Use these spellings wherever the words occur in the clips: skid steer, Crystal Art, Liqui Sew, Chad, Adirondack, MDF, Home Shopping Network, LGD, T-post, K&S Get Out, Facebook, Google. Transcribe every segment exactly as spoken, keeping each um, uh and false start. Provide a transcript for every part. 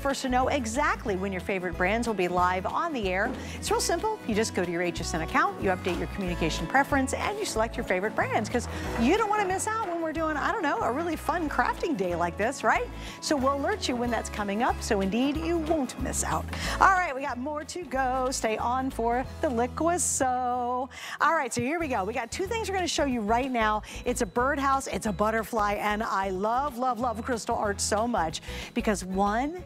First to know exactly when your favorite brands will be live on the air. It's real simple. You just go to your H S N account, you update your communication preference, and you select your favorite brands, because you don't want to miss out when we're doing, I don't know, a really fun crafting day like this, right? So we'll alert you when that's coming up, so indeed you won't miss out. All right, we got more to go. Stay on for the Liqui Sew. All right, so here we go. We got two things we're going to show you right now. It's a birdhouse, it's a butterfly, and I love, love, love Crystal Art so much, because one,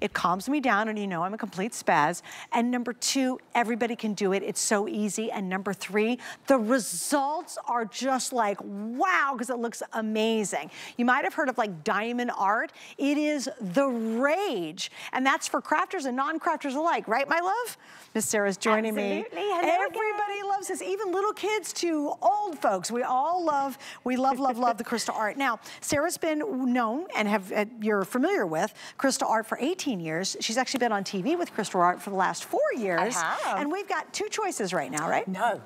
it calms me down, and you know I'm a complete spaz. And number two, everybody can do it. It's so easy. And number three, the results are just like, wow, because it looks amazing. You might have heard of like diamond art. It is the rage. And that's for crafters and non-crafters alike, right, my love? Miss Sarah's joining Absolutely. me. Hello Everybody again. loves this, even little kids to old folks. We all love, we love, love, love the Crystal Art. Now, Sarah's been known and have uh, you're familiar with Crystal Art for eighteen years. She's actually been on T V with Crystal Art for the last four years. I have. And we've got two choices right now, right? No,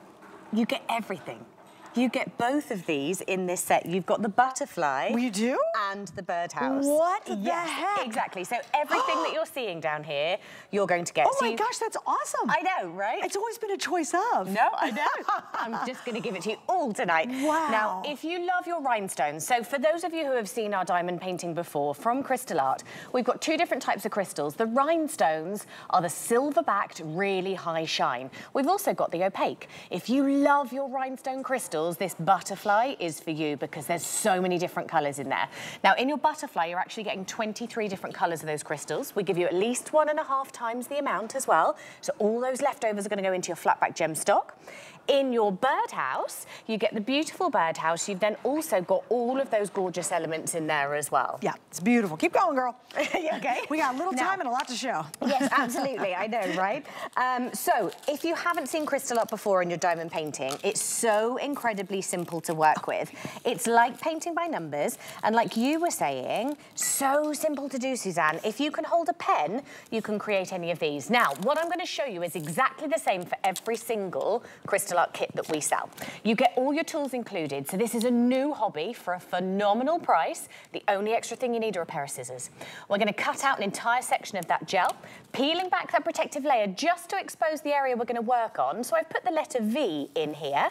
you get everything. You get both of these in this set. You've got the butterfly. You do? And the birdhouse. What yes, the heck? Exactly. So everything that you're seeing down here, you're going to get. Oh so my gosh, that's awesome. I know, right? It's always been a choice of. No, I know. I'm just going to give it to you all tonight. Wow. Now, if you love your rhinestones, so for those of you who have seen our diamond painting before from Crystal Art, we've got two different types of crystals. The rhinestones are the silver-backed, really high shine. We've also got the opaque. If you love your rhinestone crystals, this butterfly is for you, because there's so many different colours in there. Now, in your butterfly, you're actually getting twenty-three different colours of those crystals. We give you at least one and a half times the amount as well. So all those leftovers are going to go into your flatback gem stock. In your birdhouse, you get the beautiful birdhouse. You've then also got all of those gorgeous elements in there as well. Yeah, it's beautiful. Keep going, girl. Okay. We got a little now, time and a lot to show. Yes, absolutely. I know, right? Um, so, if you haven't seen Crystal Art before in your diamond painting, it's so incredibly simple to work with. It's like painting by numbers, and like you were saying, so simple to do, Suzanne. If you can hold a pen, you can create any of these. Now, what I'm going to show you is exactly the same for every single Crystal Art kit that we sell. You get all your tools included, so this is a new hobby for a phenomenal price. The only extra thing you need are a pair of scissors. We're going to cut out an entire section of that gel, peeling back that protective layer just to expose the area we're going to work on. So I've put the letter V in here.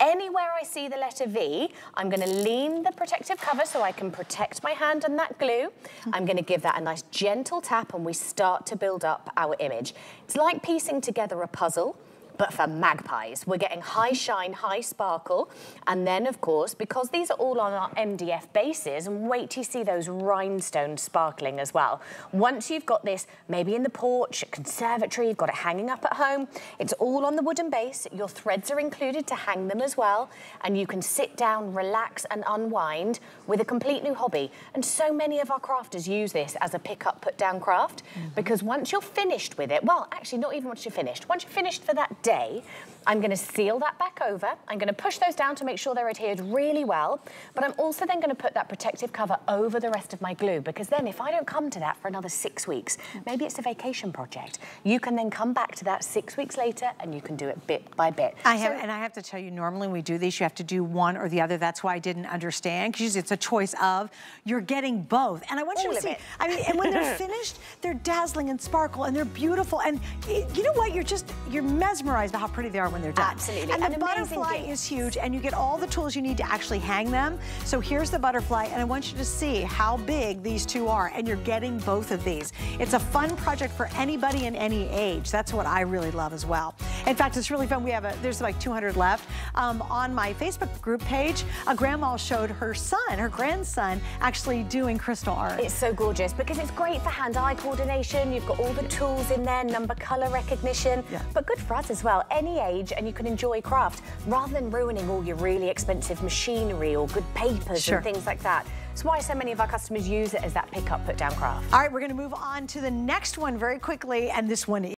Anywhere I see the letter V, I'm going to lean the protective cover so I can protect my hand and that glue. I'm going to give that a nice gentle tap, and we start to build up our image. It's like piecing together a puzzle, but for magpies. We're getting high shine, high sparkle, and then of course, because these are all on our M D F bases, and wait till you see those rhinestones sparkling as well. Once you've got this, maybe in the porch, conservatory, you've got it hanging up at home, it's all on the wooden base, your threads are included to hang them as well, and you can sit down, relax, and unwind with a complete new hobby. And so many of our crafters use this as a pick up, put down craft, mm-hmm. because once you're finished with it, well, actually not even once you're finished, once you're finished for that day, I'm going to seal that back over. I'm going to push those down to make sure they're adhered really well, but I'm also then going to put that protective cover over the rest of my glue, because then if I don't come to that for another six weeks, maybe it's a vacation project, you can then come back to that six weeks later and you can do it bit by bit. I so, have, and I have to tell you, normally when we do these, you have to do one or the other. That's why I didn't understand, because it's a choice of. You're getting both, and I want you to see. It. I mean, and when they're finished, they're dazzling and sparkle, and they're beautiful, and you know what? You're just you're mesmerized by how pretty they are when they're done. Absolutely. And An the butterfly game. is huge, and you get all the tools you need to actually hang them. So here's the butterfly, and I want you to see how big these two are, and you're getting both of these. It's a fun project for anybody in any age. That's what I really love as well. In fact, it's really fun. We have a, there's like two hundred left. Um, on my Facebook group page, a grandma showed her son, her grandson, actually doing Crystal Art. It's so gorgeous, because it's great for hand-eye coordination. You've got all the tools in there, number, color recognition, yeah. but good for us as well. Well, any age, and you can enjoy craft rather than ruining all your really expensive machinery or good papers sure. and things like that. It's why so many of our customers use it as that pick up, put down craft. All right, we're going to move on to the next one very quickly, and this one is